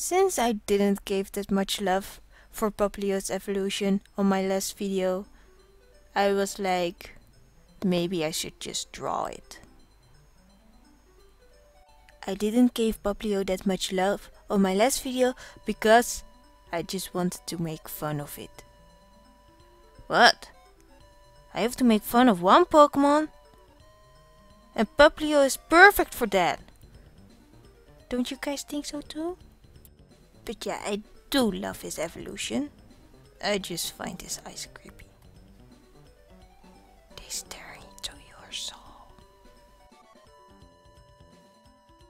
Since I didn't give that much love for Popplio's evolution on my last video, I was like, maybe I should just draw it. I didn't give Popplio that much love on my last video because I just wanted to make fun of it. What? I have to make fun of one Pokemon? And Popplio is perfect for that! Don't you guys think so too? But yeah, I do love his evolution. I just find his eyes creepy. They stare into your soul.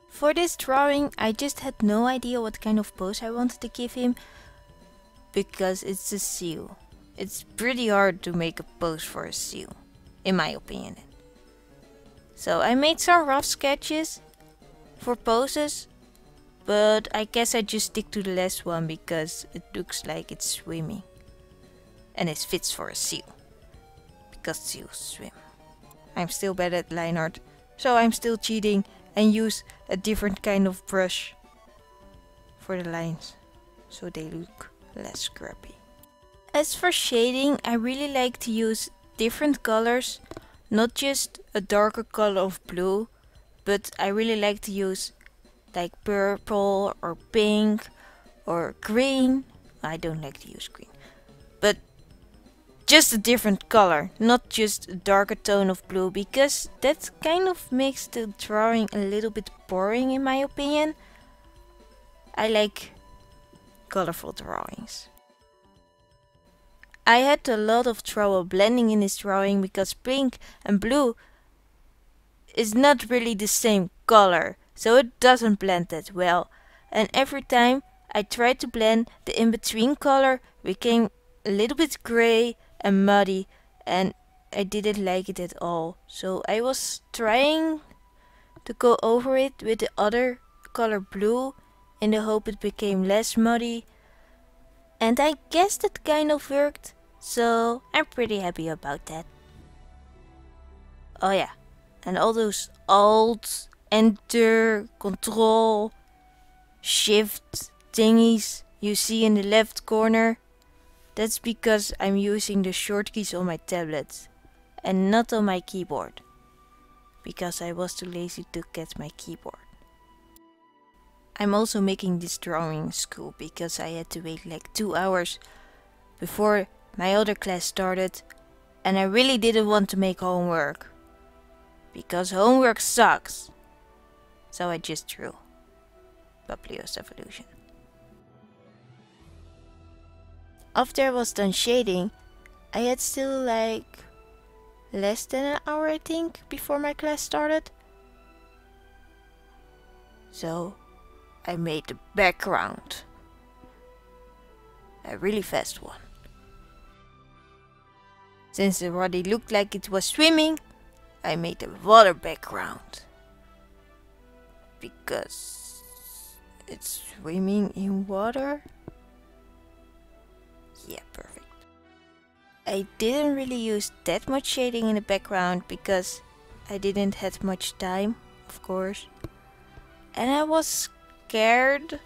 For this drawing, I just had no idea what kind of pose I wanted to give him, because it's a seal. It's pretty hard to make a pose for a seal, in my opinion. So I made some rough sketches for poses, but I guess I just stick to the last one because it looks like it's swimming. And it fits for a seal, because seals swim. I'm still bad at line art, so I'm still cheating and use a different kind of brush for the lines, so they look less scrappy. As for shading, I really like to use different colors, not just a darker color of blue, but I really like to use like purple or pink or green. I don't like to use green, but just a different color, not just a darker tone of blue, because that kind of makes the drawing a little bit boring in my opinion. I like colorful drawings. I had a lot of trouble blending in this drawing because pink and blue is not really the same color, so it doesn't blend that well. And every time I tried to blend, the in-between color became a little bit gray and muddy, and I didn't like it at all. So I was trying to go over it with the other color blue in the hope it became less muddy. And I guess that kind of worked. So I'm pretty happy about that. Oh yeah, and all those Alt, Enter, Control, Shift thingies you see in the left corner. That's because I'm using the short keys on my tablet and not on my keyboard, because I was too lazy to get my keyboard. I'm also making this drawing in school because I had to wait like 2 hours before my other class started, and I really didn't want to make homework because homework sucks. So I just drew Popplio's evolution. After I was done shading, I had still like less than an hour, I think, before my class started. So I made the background, a really fast one. Since the body looked like it was swimming, I made the water background, because it's swimming in water. Yeah, perfect. I didn't really use that much shading in the background because I didn't have much time, of course, and I was scared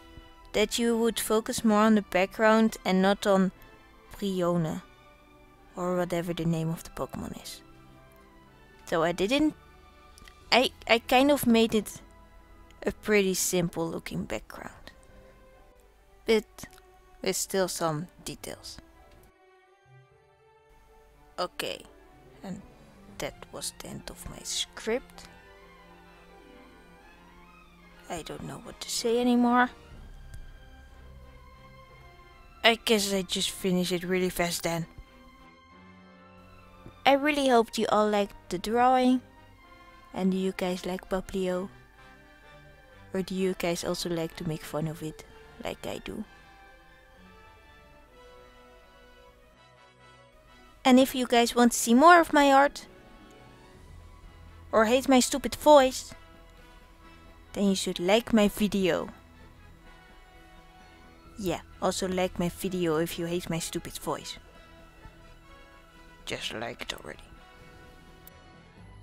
that you would focus more on the background and not on Brionne, or whatever the name of the Pokemon is. So I didn't. I kind of made it a pretty simple looking background, but with still some details. Okay, and that was the end of my script. I don't know what to say anymore. I guess I just finished it really fast then. I really hope you all liked the drawing. And do you guys like Popplio? Or do you guys also like to make fun of it, like I do? And if you guys want to see more of my art, or hate my stupid voice, then you should like my video. Yeah, also like my video if you hate my stupid voice. Just like it already.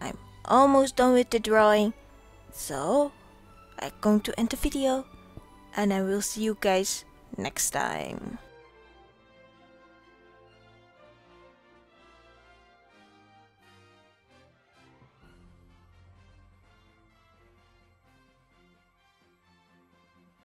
I'm almost done with the drawing, so I'm going to end the video. and I will see you guys next time.